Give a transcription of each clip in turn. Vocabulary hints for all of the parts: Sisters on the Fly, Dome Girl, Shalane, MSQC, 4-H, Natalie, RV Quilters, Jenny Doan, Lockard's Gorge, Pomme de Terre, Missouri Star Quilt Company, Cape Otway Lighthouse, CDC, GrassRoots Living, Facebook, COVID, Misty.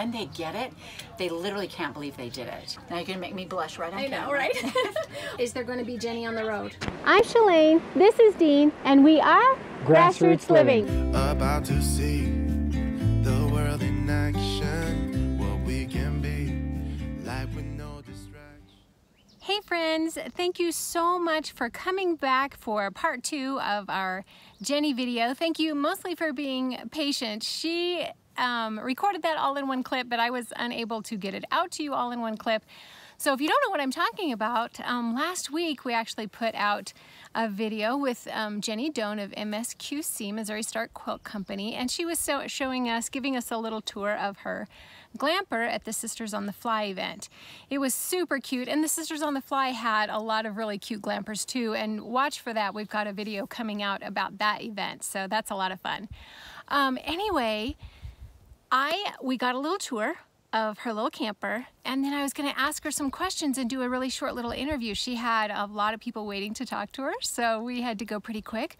when they get it, they literally can't believe they did it. Now you're gonna make me blush right on camera. I know, right? Is there gonna be Jenny on the road? I'm Shalane, this is Dean, and we are Grassroots Living. About to see the world in action, what we can be, life with no distraction. Hey friends, thank you so much for coming back for part 2 of our Jenny video. Thank you mostly for being patient. She recorded that all in one clip, but I was unable to get it out to you all in one clip. So if you don't know what I'm talking about, last week we actually put out a video with Jenny Doan of MSQC, Missouri Star Quilt Company, and she was giving us a little tour of her glamper at the Sisters on the Fly event. It was super cute, and the Sisters on the Fly had a lot of really cute glampers too, and watch for that. We've got a video coming out about that event, so that's a lot of fun. Anyway, we got a little tour of her little camper, and then I was gonna ask her some questions and do a really short little interview. She had a lot of people waiting to talk to her, so we had to go pretty quick.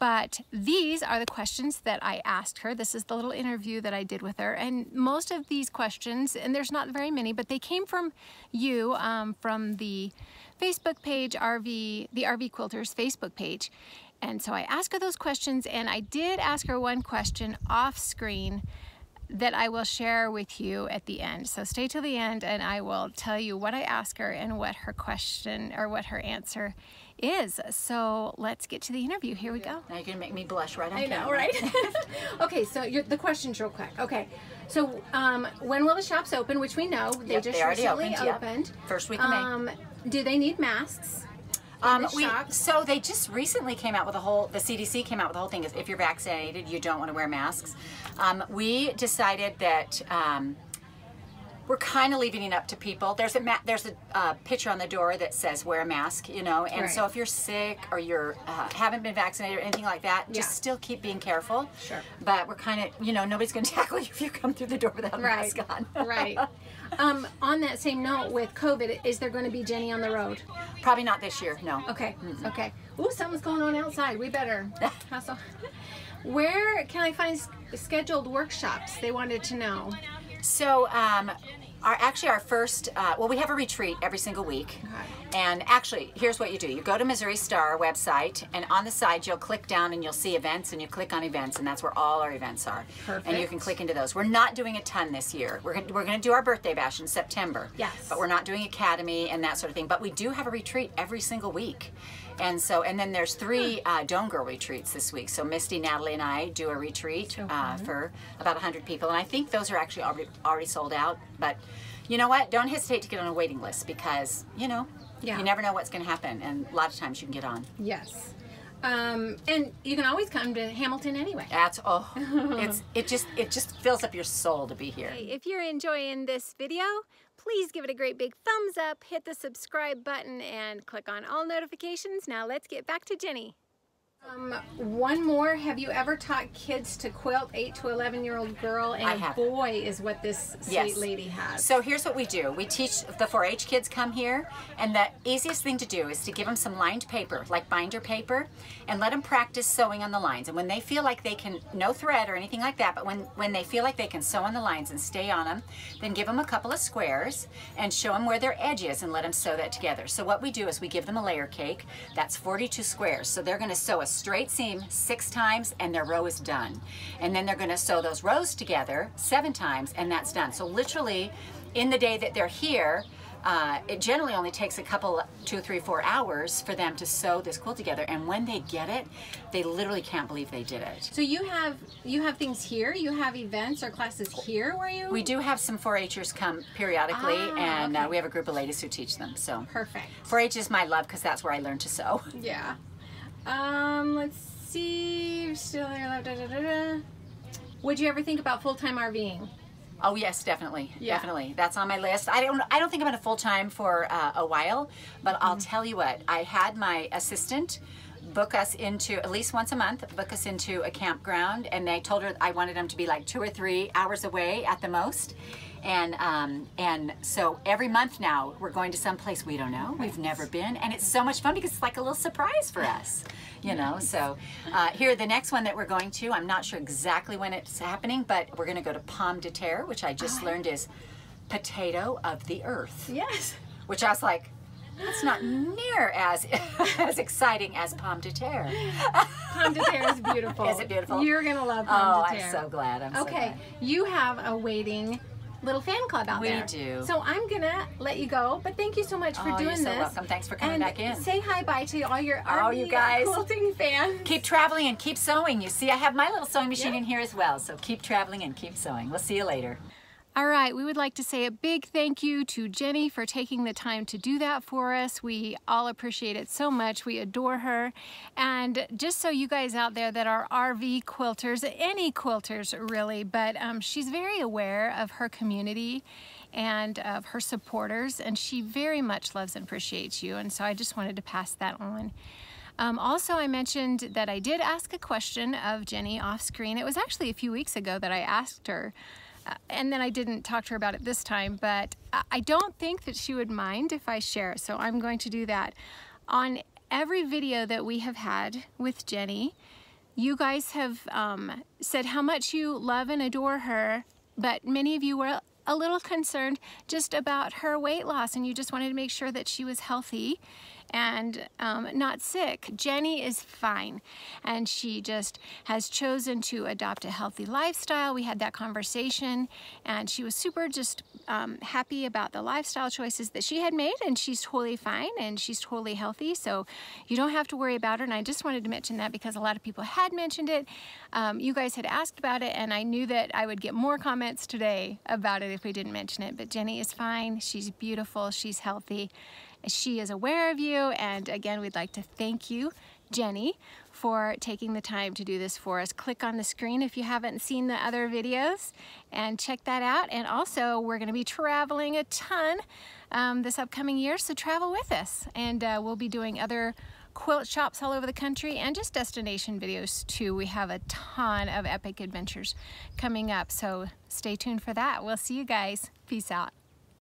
But these are the questions that I asked her. This is the little interview that I did with her. And most of these questions, and there's not very many, but they came from you, from the Facebook page, the RV Quilters Facebook page. And so I asked her those questions, and I did ask her one question off screen that I will share with you at the end. So stay till the end and I will tell you what I ask her and what her question or what her answer is. So let's get to the interview. Here we go. Now you're gonna make me blush right on camera. I know, right? Okay, so the questions real quick. Okay, so when will the shops open? Which we know, they just recently opened. Yep. First week of May. Do they need masks? So they just recently came out with a whole, the CDC came out with the whole thing is if you're vaccinated, you don't want to wear masks. We decided that we're kind of leaving it up to people. There's a picture on the door that says wear a mask, you know, and so if you're sick or you're haven't been vaccinated or anything like that, just still keep being careful. Sure. But we're kind of, you know, nobody's going to tackle you if you come through the door without a mask on. Right. On that same note with COVID, is there going to be Jenny on the road? Probably not this year, no. Okay, okay. Ooh, something's going on outside. We better hustle. Where can I find scheduled workshops? They wanted to know. So, actually our first, well, we have a retreat every single week. Okay. And actually, here's what you do. You go to Missouri Star website, and on the side, you'll click down and you'll see events, and you click on events, and that's where all our events are. Perfect. And you can click into those. We're not doing a ton this year. We're gonna do our birthday bash in September. Yes. But we're not doing academy and that sort of thing. But we do have a retreat every single week. And so, and then there's 3 Dome Girl retreats this week. So Misty, Natalie, and I do a retreat for about 100 people. And I think those are actually already sold out. But you know what? Don't hesitate to get on a waiting list because, you know, you never know what's going to happen. And a lot of times you can get on. Yes. And you can always come to Hamilton anyway. That's it just fills up your soul to be here. Hey, if you're enjoying this video, please give it a great big thumbs up, hit the subscribe button, and click on all notifications. Now let's get back to Jenny. One more, have you ever taught kids to quilt? 8 to 11-year-old girl and boy is what this sweet lady has. So here's what we do. We teach, the 4-H kids come here, and the easiest thing to do is to give them some lined paper, like binder paper, and let them practice sewing on the lines. And when they feel like they can, no thread or anything like that, but when they feel like they can sew on the lines and stay on them, then give them a couple of squares and show them where their edge is and let them sew that together. So what we do is we give them a layer cake. That's 42 squares. So they're going to sew a straight seam 6 times and their row is done, and then they're going to sew those rows together 7 times and that's done. So literally in the day that they're here, it generally only takes a couple, 2, 3, 4 hours for them to sew this quilt together, and when they get it, they literally can't believe they did it. So you have things here, you have events or classes here where you? We do have some 4-H'ers come periodically, and we have a group of ladies who teach them, so. Perfect. 4-H is my love because that's where I learned to sew. Yeah. Let's see, still there, Would you ever think about full-time RVing? Oh yes, definitely, definitely. That's on my list. I don't think I'm gonna full-time for a while, but I'll tell you what, I had my assistant book us into, at least once a month, book us into a campground, and I told her I wanted them to be like 2 or 3 hours away at the most. And so every month now, we're going to some place we don't know, we've never been, and it's so much fun because it's like a little surprise for us. you know. So here, the next one that we're going to, I'm not sure exactly when it's happening, but we're going to go to Pomme de Terre, which I just learned is potato of the earth. Yes. Which I was like, that's not near as exciting as Pomme de Terre. Pomme de Terre is beautiful. Is it beautiful? You're going to love Pomme de Terre. Oh, I'm so glad. I'm so glad. Okay, you have a waiting little fan club out there. We do. So I'm going to let you go, but thank you so much for doing this. You're so welcome. Thanks for coming back in. Say hi-bye to all your RV quilting fans. Keep traveling and keep sewing. You see, I have my little sewing machine in here as well, so keep traveling and keep sewing. We'll see you later. All right, we would like to say a big thank you to Jenny for taking the time to do that for us. We all appreciate it so much. We adore her. And just so you guys out there that are RV quilters, any quilters really, but she's very aware of her community and of her supporters, and she very much loves and appreciates you. And so I just wanted to pass that on. Also, I mentioned that I did ask a question of Jenny off screen. It was actually a few weeks ago that I asked her. And then I didn't talk to her about it this time, but I don't think that she would mind if I share it, so I'm going to do that. On every video that we have had with Jenny, you guys have said how much you love and adore her, but many of you were a little concerned just about her weight loss, and you just wanted to make sure that she was healthy and not sick. Jenny is fine, and she just has chosen to adopt a healthy lifestyle. We had that conversation, and she was super just happy about the lifestyle choices that she had made, and she's totally fine, and she's totally healthy, so you don't have to worry about her. And I just wanted to mention that because a lot of people had mentioned it. You guys had asked about it, and I knew that I would get more comments today about it if we didn't mention it. But Jenny is fine. She's beautiful. She's healthy. She is aware of you, and again, we'd like to thank you, Jenny, for taking the time to do this for us. Click on the screen if you haven't seen the other videos and check that out. And also, we're going to be traveling a ton this upcoming year, so travel with us. And we'll be doing other quilt shops all over the country and just destination videos too. We have a ton of epic adventures coming up, so stay tuned for that. We'll see you guys. Peace out.